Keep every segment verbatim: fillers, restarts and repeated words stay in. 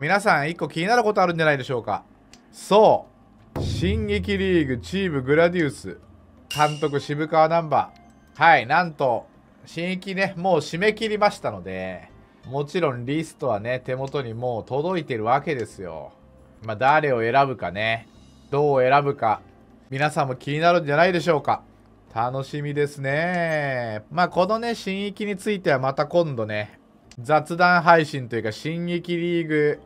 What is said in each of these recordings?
皆さんいっこ気になることあるんじゃないでしょうか。そう、進撃リーグチームグラディウス監督渋川難波、はい、なんと進撃ね、もう締め切りましたので、もちろんリストはね、手元にもう届いてるわけですよ。まあ誰を選ぶかね、どう選ぶか、皆さんも気になるんじゃないでしょうか。楽しみですね。まあこのね、進撃についてはまた今度ね、雑談配信というか、進撃リーグ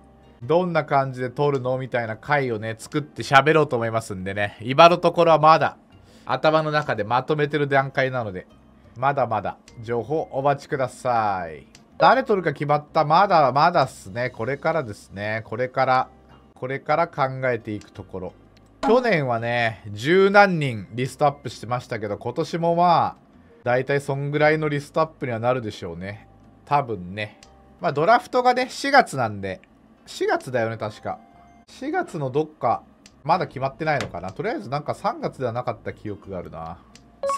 どんな感じで撮るのみたいな回をね、作って喋ろうと思いますんでね、今のところはまだ頭の中でまとめてる段階なので、まだまだ情報お待ちください。誰撮るか決まった？まだまだっすね。これからですね。これから、これから考えていくところ。去年はね、十何人リストアップしてましたけど、今年もまあ、だいたいそんぐらいのリストアップにはなるでしょうね。多分ね。まあドラフトがね、しがつなんで、しがつだよね、確か。しがつのどっか、まだ決まってないのかな。とりあえずなんかさんがつではなかった記憶があるな。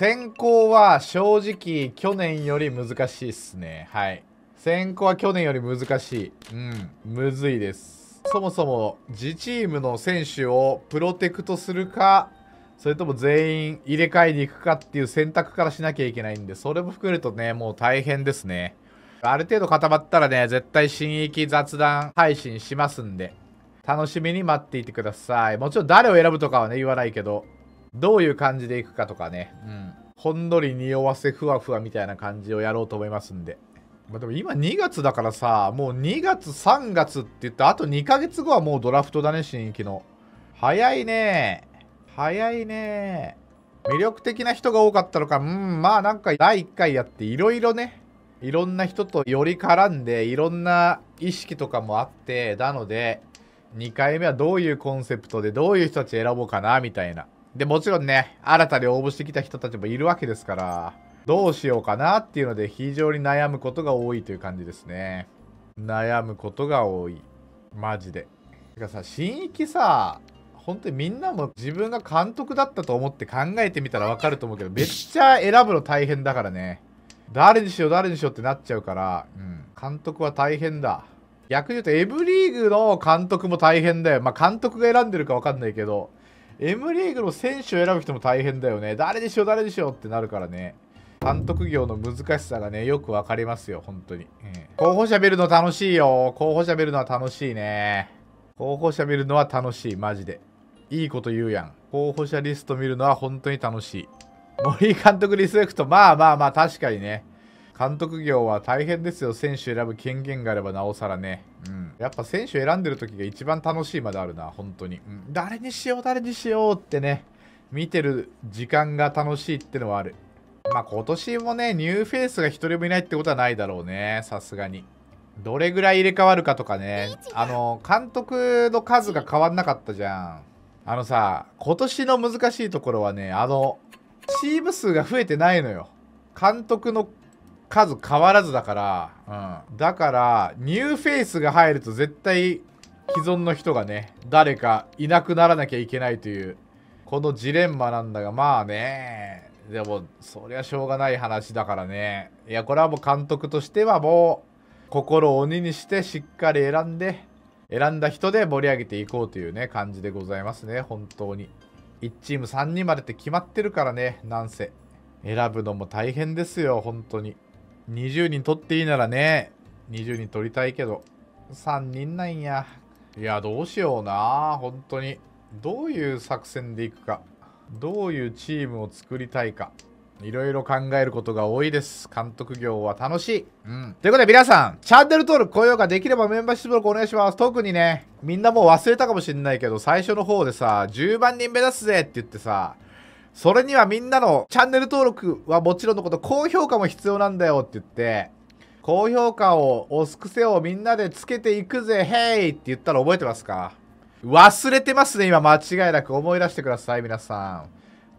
選考は正直、去年より難しいっすね。はい。選考は去年より難しい。うん、むずいです。そもそも、自チームの選手をプロテクトするか、それとも全員入れ替えに行くかっていう選択からしなきゃいけないんで、それも含めるとね、もう大変ですね。ある程度固まったらね、絶対進撃雑談配信しますんで、楽しみに待っていてください。もちろん誰を選ぶとかはね、言わないけど、どういう感じでいくかとかね、うん。ほんのり匂わせふわふわみたいな感じをやろうと思いますんで。まあでも今にがつだからさ、もうにがつさんがつって言ったあとにかげつごはもうドラフトだね、新規の。早いね。早いね。魅力的な人が多かったのか、うん、まあなんかだいいっかいやっていろいろね、いろんな人とより絡んで、いろんな意識とかもあって、なので、にかいめはどういうコンセプトでどういう人たち選ぼうかな、みたいな。で、もちろんね、新たに応募してきた人たちもいるわけですから、どうしようかなっていうので、非常に悩むことが多いという感じですね。悩むことが多い。マジで。てかさ、進撃さ、本当にみんなも自分が監督だったと思って考えてみたらわかると思うけど、めっちゃ選ぶの大変だからね。誰にしよう、誰にしようってなっちゃうから、うん。監督は大変だ。逆に言うと、Mリーグの監督も大変だよ。まあ、監督が選んでるかわかんないけど、M リーグの選手を選ぶ人も大変だよね。誰でしょう、誰でしょうってなるからね。監督業の難しさがね、よくわかりますよ、本当に。えー、候補者見るの楽しいよ。候補者見るのは楽しいね。候補者見るのは楽しい、マジで。いいこと言うやん。候補者リスト見るのは本当に楽しい。森井監督リスペクト。まあまあまあ、確かにね。監督業は大変ですよ。選手選ぶ権限があればなおさらね。うん。やっぱ選手選んでる時が一番楽しいまであるな、本当に。うん、誰にしよう、誰にしようってね、見てる時間が楽しいってのはある。まあ今年もね、ニューフェイスが一人もいないってことはないだろうね、さすがに。どれぐらい入れ替わるかとかね、あの、監督の数が変わんなかったじゃん。あのさ、今年の難しいところはね、あの、チーム数が増えてないのよ。監督の数変わらずだから、うん、だからニューフェイスが入ると絶対既存の人がね、誰かいなくならなきゃいけないというこのジレンマなんだが、まあね、でもそりゃしょうがない話だからね。いや、これはもう監督としてはもう心を鬼にしてしっかり選んで、選んだ人で盛り上げていこうというね、感じでございますね、本当に。いちチームさんにんまでって決まってるからね、なんせ選ぶのも大変ですよ、本当に。にじゅうにん取っていいならね、にじゅうにん取りたいけど、さんにんなんや。いや、どうしような、本当に。どういう作戦でいくか、どういうチームを作りたいか、いろいろ考えることが多いです。監督業は楽しい。うん。ということで皆さん、チャンネル登録、高評価できればメンバーシップ登録お願いします。特にね、みんなもう忘れたかもしれないけど、最初の方でさ、じゅうまんにん目指すぜって言ってさ、それにはみんなのチャンネル登録はもちろんのこと、高評価も必要なんだよって言って、高評価を押す癖をみんなでつけていくぜ、ヘイって言ったら覚えてますか？忘れてますね、今間違いなく。思い出してください、皆さん。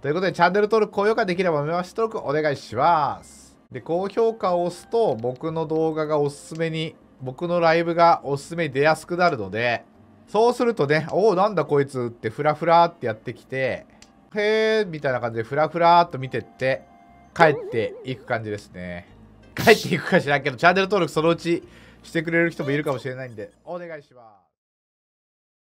ということで、チャンネル登録、高評価できればメンバーシップ登録お願いします。で、高評価を押すと、僕の動画がおすすめに、僕のライブがおすすめに出やすくなるので、そうするとね、おお、なんだこいつってフラフラってやってきて、へーみたいな感じでフラフラーっと見てって帰っていく感じですね。帰っていくかしらんけど、チャンネル登録そのうちしてくれる人もいるかもしれないんで、お願いします。